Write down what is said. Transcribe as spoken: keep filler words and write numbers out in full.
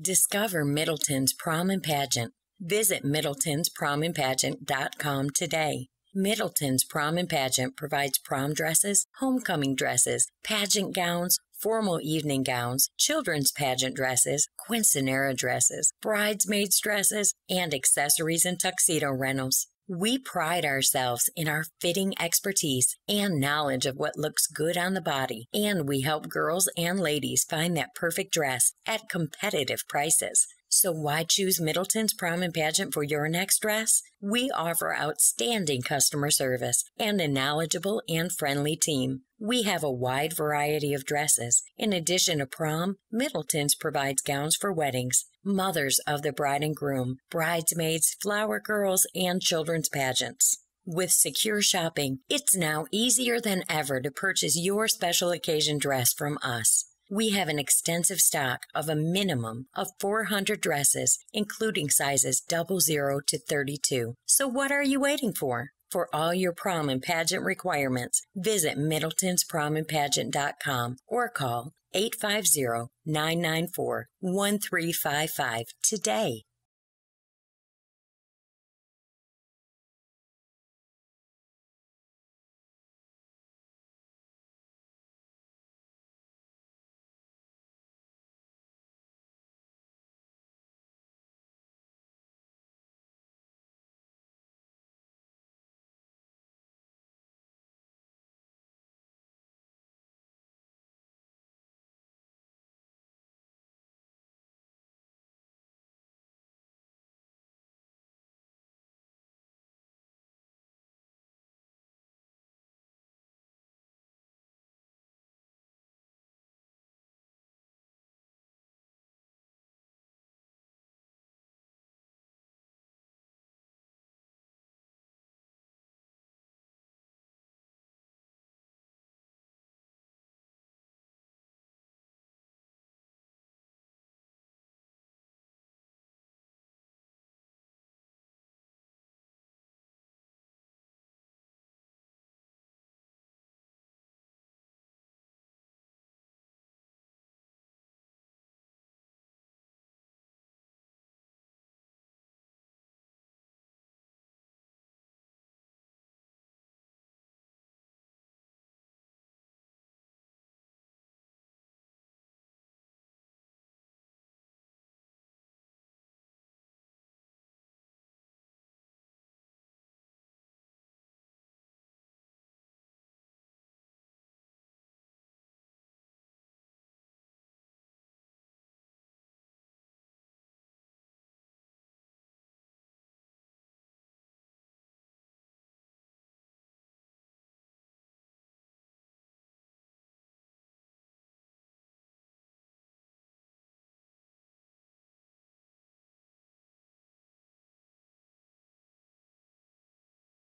Discover Middleton's Prom and Pageant. Visit Middleton's Prom and Pageant dot com today. Middleton's Prom and Pageant provides prom dresses, homecoming dresses, pageant gowns, formal evening gowns, children's pageant dresses, quinceanera dresses, bridesmaids dresses, and accessories and tuxedo rentals. We pride ourselves in our fitting expertise and knowledge of what looks good on the body, and we help girls and ladies find that perfect dress at competitive prices. So why choose Middleton's Prom and Pageant for your next dress? We offer outstanding customer service and a knowledgeable and friendly team. We have a wide variety of dresses. In addition to prom, Middleton's provides gowns for weddings, mothers of the bride and groom, bridesmaids, flower girls, and children's pageants. With secure shopping, it's now easier than ever to purchase your special occasion dress from us. We have an extensive stock of a minimum of four hundred dresses, including sizes zero to thirty-two. So what are you waiting for? For all your prom and pageant requirements, visit Middleton's Prom and Pageant dot com or call eight five zero, nine nine four, one three five five today.